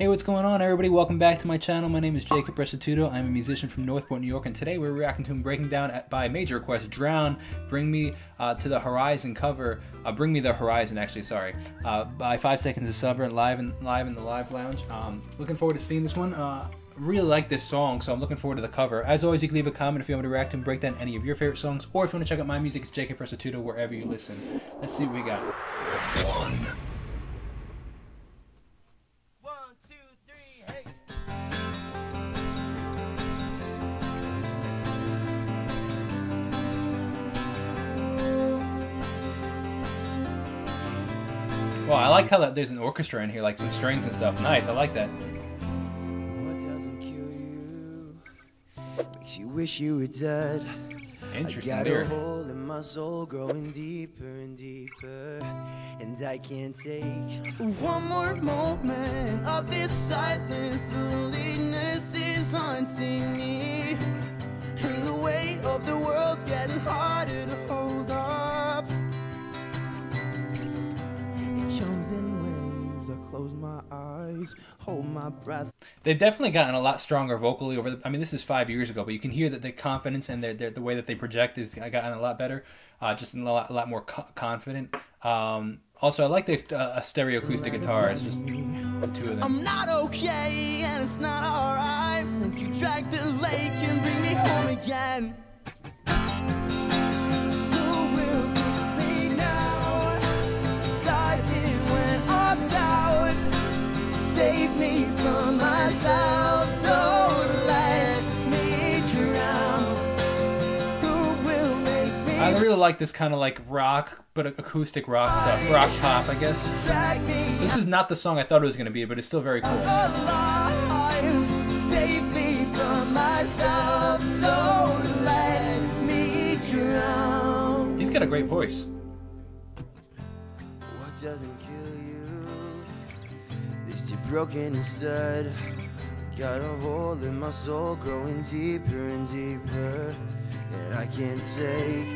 Hey, what's going on, everybody? Welcome back to my channel. My name is Jacob Restituto. I'm a musician from Northport, New York, and today we're reacting to him breaking down, by major request, Drown, Bring Me to the Horizon cover, Bring Me the Horizon, actually, sorry, by 5 Seconds of Summer, live in the Live Lounge. Looking forward to seeing this one. Really like this song, so I'm looking forward to the cover. As always, you can leave a comment if you want me to react to and break down any of your favorite songs, or if you want to check out my music, it's Jacob Restituto wherever you listen. Let's see what we got. Well, I like how that there's an orchestra in here, like some strings and stuff. Nice, I like that. What doesn't kill you makes you wish you were dead. Interesting. I got a hole in my soul growing deeper and deeper, and I can't take one more moment of this silence. Loneliness is haunting me, and the weight of the world's getting harder to hold up. Close my eyes, hold my breath. They've definitely gotten a lot stronger vocally over the, I mean, this is 5 years ago, but you can hear that the confidence and the way that they project is gotten a lot better, just a lot more confident. Also, I like the stereo acoustic guitars, just the two of them. I'm not okay, and it's not alright. Won't you drag the lake and bring me home again? Save me from myself, don't let me drown. Who will make me? I really like this kind of like rock, but acoustic rock stuff, rock pop, I guess. So this is not the song I thought it was going to be, but it's still very cool. Save me from myself, don't let me drown. He's got a great voice. What doesn't kill you? Broken instead, got a hole in my soul growing deeper and deeper, and I can't take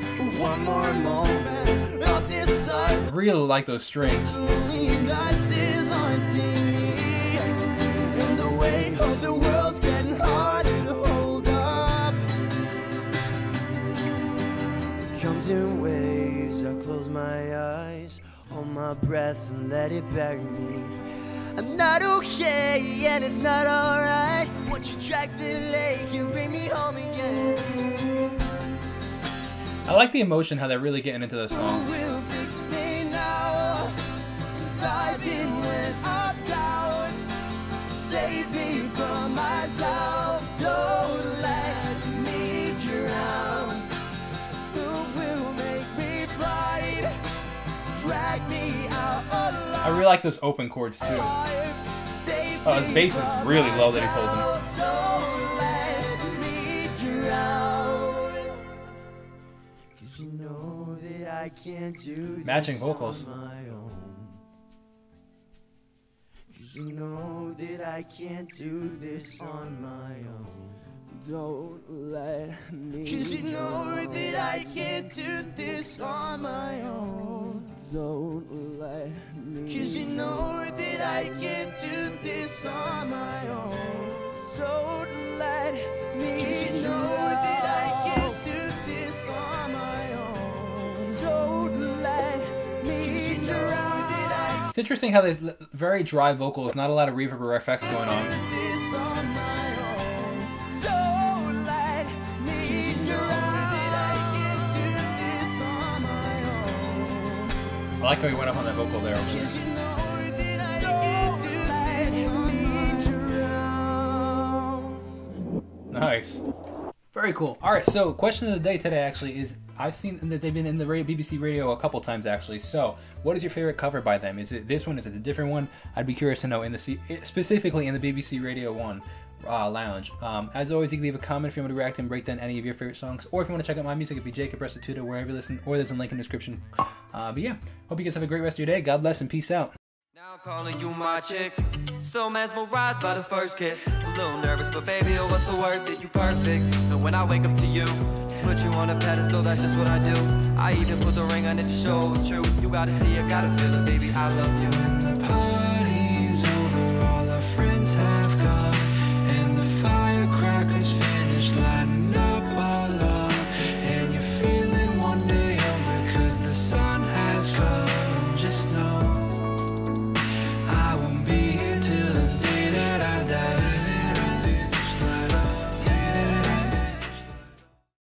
one more moment of this side. I really like those strings. And the weight of the world's getting harder to hold up. It comes in waves. I close my eyes, hold my breath, and let it bury me. I'm not okay, and it's not alright. Once you drag the lake and bring me home again. I like the emotion, how they're really getting into the song. Who will fix me now? 'Cause I've been when I'm down. Save me from myself, don't let me drown. Who will make me fly? Drag me out alive. I really like those open chords too. Oh, his bass is really low that he's holding. Matching vocals. You know that I can't do this on my own. Don't let me. 'Cause you know that I can't do this on my own. Don't let me. 'Cause you know that I can't do this on my own. Don't let me. 'Cause you know that I can't do this on my own. Don't let me. 'Cause you know that I. It's interesting how there's very dry vocals, not a lot of reverb or effects going on. I like how he went up on that vocal there. Nice. Very cool. Alright, so question of the day today actually is, I've seen that they've been in the BBC Radio a couple times actually, so what is your favorite cover by them? Is it this one? Is it a different one? I'd be curious to know, in the specifically in the BBC Radio 1. Lounge. As always, you can leave a comment if you want me to react and break down any of your favorite songs, or if you want to check out my music, it'd be Jacob Restituto wherever you listen, or there's a link in the description. But yeah, hope you guys have a great rest of your day. God bless and peace out. Now calling you my chick, so mesmerized by the first kiss. A little nervous, but baby, oh, what's the worth it? You perfect. And when I wake up to you, put you on a pedestal, that's just what I do. I even put the ring on it to show it's true. You gotta see it, gotta feel it, baby, I love you.